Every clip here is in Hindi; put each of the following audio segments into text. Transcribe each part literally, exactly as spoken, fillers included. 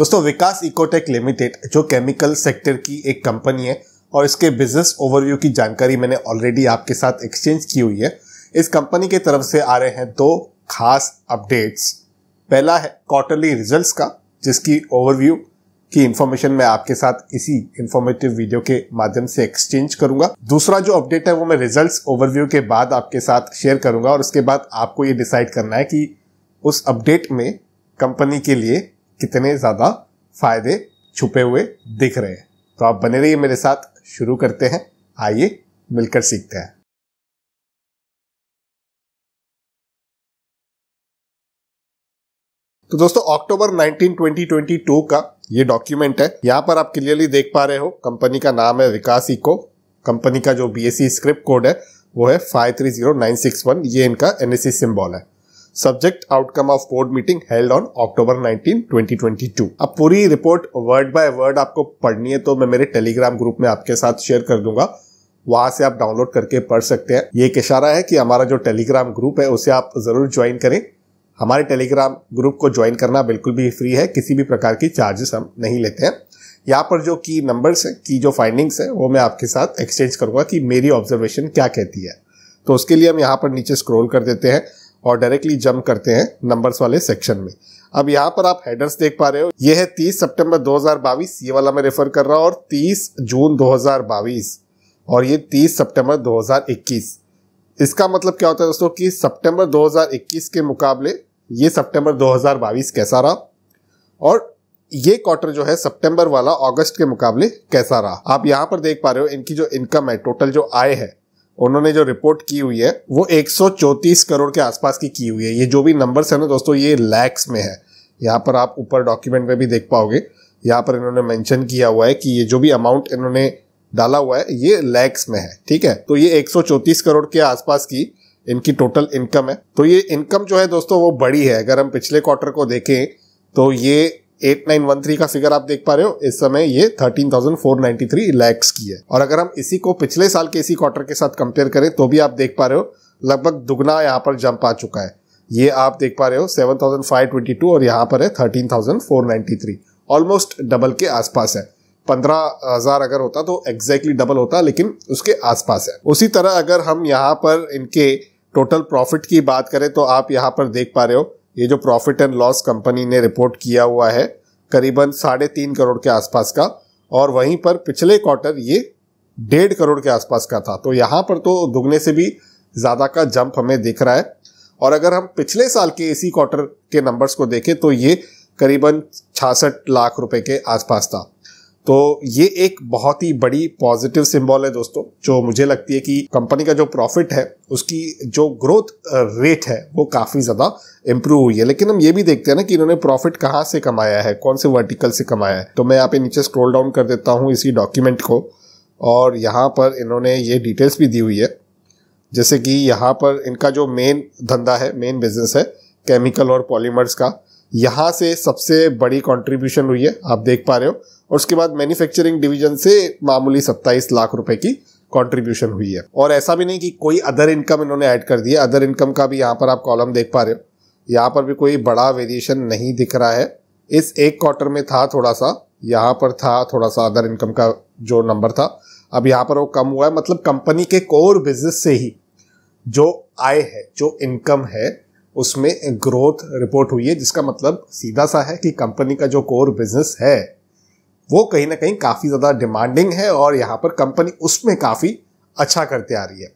दोस्तों विकास इकोटेक लिमिटेड जो केमिकल सेक्टर की एक कंपनी है और इसके बिजनेस ओवरव्यू की जानकारी मैंने ऑलरेडी आपके साथ एक्सचेंज की हुई है। इस कंपनी के तरफ से आ रहे हैं दो खास अपडेट्स। पहला है क्वार्टरली रिजल्ट्स का, जिसकी ओवरव्यू की इंफॉर्मेशन मैं आपके साथ इसी इंफॉर्मेटिव वीडियो के माध्यम से एक्सचेंज करूंगा। दूसरा जो अपडेट है वो मैं रिजल्ट्स ओवरव्यू के बाद आपके साथ शेयर करूंगा और उसके बाद आपको ये डिसाइड करना है कि उस अपडेट में कंपनी के लिए कितने ज़्यादा फायदे छुपे हुए दिख रहे हैं। तो आप बने रहिए मेरे साथ, शुरू करते हैं। आइए मिलकर सीखते हैं। तो दोस्तों अक्टूबर उन्नीस, दो हज़ार बाईस का ये डॉक्यूमेंट है। यहाँ पर आप क्लियरली देख पा रहे हो कंपनी का नाम है विकास इको। कंपनी का जो बीएसई स्क्रिप्ट कोड है वो है five three zero nine six one. ये इनका एनएससी सिंबल है। Subject outcome of board meeting held on October उन्नीस, दो हज़ार बाईस। अब पूरी रिपोर्ट वर्ड बाय वर्ड आपको पढ़नी है तो मैं मेरे टेलीग्राम ग्रुप में आपके साथ शेयर कर दूंगा, वहां से आप डाउनलोड करके पढ़ सकते हैं। ये एक इशारा है कि हमारा जो टेलीग्राम ग्रुप है उसे आप जरूर ज्वाइन करें। हमारे टेलीग्राम ग्रुप को ज्वाइन करना बिल्कुल भी फ्री है, किसी भी प्रकार की चार्जेस हम नहीं लेते हैं। यहाँ पर जो की नंबर्स है, की जो फाइंडिंग्स है, वो मैं आपके साथ एक्सचेंज करूंगा कि मेरी ऑब्जर्वेशन क्या कहती है। तो उसके लिए हम यहाँ पर नीचे स्क्रॉल कर देते हैं और डायरेक्टली जंप करते हैं नंबर्स वाले सेक्शन में। अब यहाँ पर आप हेडर्स देख पा रहे हो। ये है तीस सितंबर दो हज़ार बाईस, ये वाला मैं रेफर कर रहा हूँ, और तीस जून दो हज़ार बाईस, और ये तीस सितंबर दो हज़ार इक्कीस। इसका मतलब क्या होता है दोस्तों कि सितंबर दो हज़ार इक्कीस के मुकाबले ये सितंबर दो हज़ार बाईस कैसा रहा और ये क्वार्टर जो है सितंबर वाला अगस्त के मुकाबले कैसा रहा। आप यहाँ पर देख पा रहे हो इनकी जो इनकम है, टोटल जो आय है, उन्होंने जो रिपोर्ट की हुई है वो एक सौ चौंतीस करोड़ के आसपास की की हुई है। ये जो भी नंबर्स है ना दोस्तों, ये लैक्स में है। यहाँ पर आप ऊपर डॉक्यूमेंट में भी देख पाओगे, यहाँ पर इन्होंने मेंशन किया हुआ है कि ये जो भी अमाउंट इन्होंने डाला हुआ है ये लैक्स में है, ठीक है। तो ये एक सौ चौंतीस करोड़ के आसपास की इनकी टोटल इनकम है। तो ये इनकम जो है दोस्तों वो बड़ी है। अगर हम पिछले क्वार्टर को देखें तो ये आठ हज़ार नौ सौ तेरह का फिगर आप देख पा रहे हो, इस समय ये तेरह हज़ार चार सौ तिरानवे लैक्स की है। और अगर हम इसी को पिछले साल के इसी क्वार्टर के साथ कंपेयर करें तो भी आप देख पा रहे हो लगभग दुगना यहाँ पर जंप आ चुका है। ये आप देख पा रहे हो सात हज़ार पाँच सौ बाईस और यहाँ पर है तेरह हज़ार चार सौ तिरानवे, ऑलमोस्ट डबल के आसपास है। पंद्रह हज़ार अगर होता तो एग्जैक्टली डबल होता, लेकिन उसके आसपास है। उसी तरह अगर हम यहाँ पर इनके टोटल प्रॉफिट की बात करें तो आप यहाँ पर देख पा रहे हो ये जो प्रॉफिट एंड लॉस कंपनी ने रिपोर्ट किया हुआ है करीबन साढ़े तीन करोड़ के आसपास का, और वहीं पर पिछले क्वार्टर ये डेढ़ करोड़ के आसपास का था। तो यहाँ पर तो दुगने से भी ज़्यादा का जंप हमें दिख रहा है। और अगर हम पिछले साल के इसी क्वार्टर के नंबर्स को देखें तो ये करीबन छियासठ लाख रुपए के आसपास था। तो ये एक बहुत ही बड़ी पॉजिटिव सिंबल है दोस्तों, जो मुझे लगती है कि कंपनी का जो प्रॉफिट है उसकी जो ग्रोथ रेट है वो काफ़ी ज़्यादा इम्प्रूव हुई है। लेकिन हम ये भी देखते हैं ना कि इन्होंने प्रॉफिट कहाँ से कमाया है, कौन से वर्टिकल से कमाया है। तो मैं यहाँ पे नीचे स्क्रॉल डाउन कर देता हूँ इसी डॉक्यूमेंट को, और यहाँ पर इन्होंने ये डिटेल्स भी दी हुई है। जैसे कि यहाँ पर इनका जो मेन धंधा है, मेन बिजनेस है केमिकल और पॉलीमर्स का, यहाँ से सबसे बड़ी कंट्रीब्यूशन हुई है, आप देख पा रहे हो। और उसके बाद मैन्युफैक्चरिंग डिवीजन से मामूली सत्ताईस लाख रुपए की कंट्रीब्यूशन हुई है। और ऐसा भी नहीं कि कोई अदर इनकम इन्होंने ऐड कर दिया। अदर इनकम का भी यहाँ पर आप कॉलम देख पा रहे हो, यहाँ पर भी कोई बड़ा वेरिएशन नहीं दिख रहा है। इस एक क्वार्टर में था थोड़ा सा, यहाँ पर था थोड़ा सा अदर इनकम का जो नंबर था, अब यहाँ पर वो कम हुआ है। मतलब कंपनी के कोर बिजनेस से ही जो आय है, जो इनकम है, उसमें ग्रोथ रिपोर्ट हुई है, जिसका मतलब सीधा सा है कि कंपनी का जो कोर बिजनेस है वो कहीं ना कहीं काफ़ी ज़्यादा डिमांडिंग है और यहाँ पर कंपनी उसमें काफ़ी अच्छा करते आ रही है।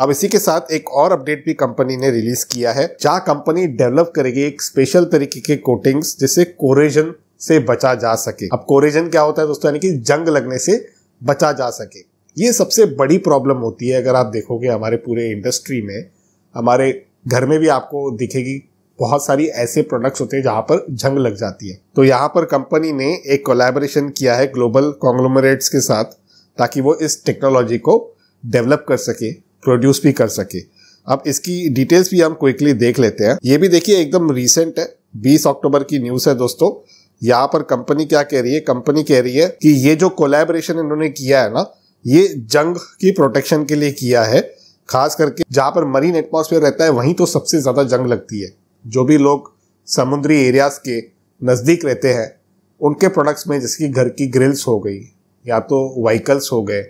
अब इसी के साथ एक और अपडेट भी कंपनी ने रिलीज़ किया है, जहाँ कंपनी डेवलप करेगी एक स्पेशल तरीके के कोटिंग्स जिससे कोरेजन से बचा जा सके। अब कोरेजन क्या होता है दोस्तों, यानी कि जंग लगने से बचा जा सके। ये सबसे बड़ी प्रॉब्लम होती है। अगर आप देखोगे हमारे पूरे इंडस्ट्री में, हमारे घर में भी आपको दिखेगी, बहुत सारी ऐसे प्रोडक्ट्स होते हैं जहाँ पर जंग लग जाती है। तो यहाँ पर कंपनी ने एक कोलैबोरेशन किया है ग्लोबल कॉन्ग्लोमरेट्स के साथ, ताकि वो इस टेक्नोलॉजी को डेवलप कर सके, प्रोड्यूस भी कर सके। अब इसकी डिटेल्स भी हम क्विकली देख लेते हैं। ये भी देखिए एकदम रिसेंट है, बीस अक्टूबर की न्यूज़ है दोस्तों। यहाँ पर कंपनी क्या कह रही है, कंपनी कह रही है कि ये जो कोलैबोरेशन इन्होंने किया है ना, ये जंग की प्रोटेक्शन के लिए किया है। खास करके जहाँ पर मरीन एटमॉस्फेयर रहता है वहीं तो सबसे ज़्यादा जंग लगती है। जो भी लोग समुद्री एरियाज के नज़दीक रहते हैं उनके प्रोडक्ट्स में, जैसे कि घर की ग्रिल्स हो गई या तो व्हीकल्स हो गए,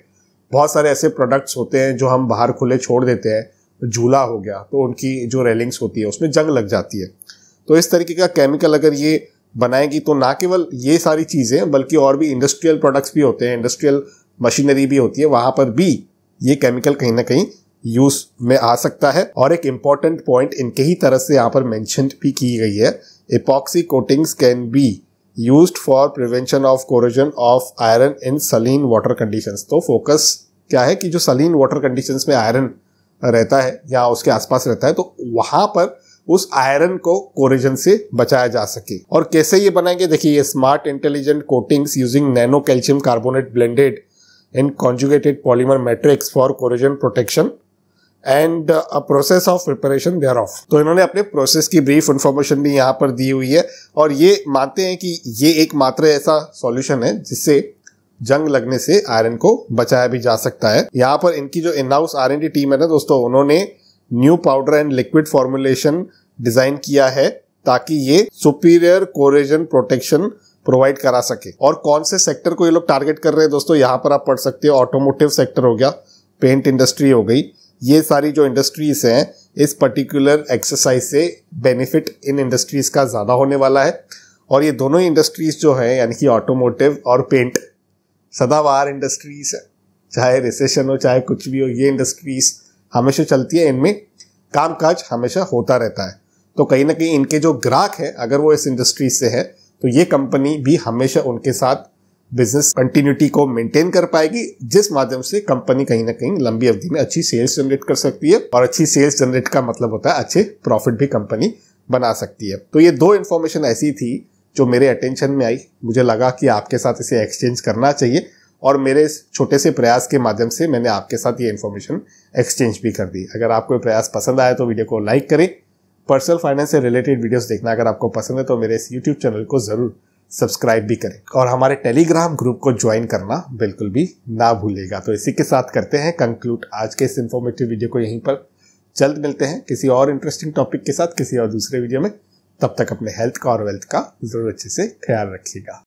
बहुत सारे ऐसे प्रोडक्ट्स होते हैं जो हम बाहर खुले छोड़ देते हैं, झूला हो गया तो उनकी जो रेलिंग्स होती है उसमें जंग लग जाती है। तो इस तरीके का केमिकल अगर ये बनाएगी तो ना केवल ये सारी चीज़ें बल्कि और भी इंडस्ट्रियल प्रोडक्ट्स भी होते हैं, इंडस्ट्रियल मशीनरी भी होती है, वहाँ पर भी ये केमिकल कहीं ना कहीं यूज़ में आ सकता है। और एक इम्पॉर्टेंट पॉइंट इनके ही तरफ से यहाँ पर मैंशन भी की गई है, epoxy coatings can be used for prevention of corrosion of iron in saline water conditions. तो फोकस क्या है कि जो सलीन वाटर कंडीशंस में आयरन रहता है या उसके आसपास रहता है तो वहाँ पर उस आयरन को कोरोजन से बचाया जा सके। और कैसे ये बनाएंगे, देखिए ये smart intelligent coatings using nano calcium carbonate blended in conjugated polymer matrix for corrosion protection and a process of preparation thereof. तो इन्होंने अपने प्रोसेस की ब्रीफ इन्फॉर्मेशन भी यहाँ पर दी हुई है और ये मानते हैं कि ये एक मात्र ऐसा सॉल्यूशन है जिससे जंग लगने से आयरन को बचाया भी जा सकता है। यहाँ पर इनकी जो in house R and D team है ना दोस्तों, उन्होंने new powder and liquid formulation design किया है ताकि ये सुपीरियर कोरोजन प्रोटेक्शन प्रोवाइड करा सके। और कौन से सेक्टर को ये लोग टारगेट कर रहे हैं दोस्तों, यहाँ पर आप पढ़ सकते हो, ऑटोमोटिव सेक्टर हो गया, पेंट इंडस्ट्री हो गई, ये सारी जो इंडस्ट्रीज हैं इस पर्टिकुलर एक्सरसाइज से बेनिफिट इन इंडस्ट्रीज का ज़्यादा होने वाला है। और ये दोनों इंडस्ट्रीज जो है यानी कि ऑटोमोटिव और पेंट सदाबहार इंडस्ट्रीज है, चाहे रिसेशन हो चाहे कुछ भी हो, ये इंडस्ट्रीज हमेशा चलती है, इनमें कामकाज हमेशा होता रहता है। तो कहीं ना कहीं इनके जो ग्राहक है अगर वो इस इंडस्ट्री से है तो ये कंपनी भी हमेशा उनके साथ बिजनेस कंटिन्यूटी को मेंटेन कर पाएगी, जिस माध्यम से कंपनी कहीं ना कहीं लंबी अवधि में अच्छी सेल्स जनरेट कर सकती है। और अच्छी सेल्स जनरेट का मतलब होता है अच्छे प्रॉफिट भी कंपनी बना सकती है। तो ये दो इन्फॉर्मेशन ऐसी थी जो मेरे अटेंशन में आई, मुझे लगा कि आपके साथ इसे एक्सचेंज करना चाहिए और मेरे इस छोटे से प्रयास के माध्यम से मैंने आपके साथ ये इन्फॉर्मेशन एक्सचेंज भी कर दी। अगर आपको प्रयास पसंद आया तो वीडियो को लाइक करें। पर्सनल फाइनेंस से रिलेटेड वीडियोस देखना अगर आपको पसंद है तो मेरे इस यूट्यूब चैनल को ज़रूर सब्सक्राइब भी करें और हमारे टेलीग्राम ग्रुप को ज्वाइन करना बिल्कुल भी ना भूलेगा। तो इसी के साथ करते हैं कंक्लूड आज के इस इन्फॉर्मेटिव वीडियो को यहीं पर। जल्द मिलते हैं किसी और इंटरेस्टिंग टॉपिक के साथ किसी और दूसरे वीडियो में। तब तक अपने हेल्थ का और वेल्थ का जरूर अच्छे से ख्याल रखिएगा।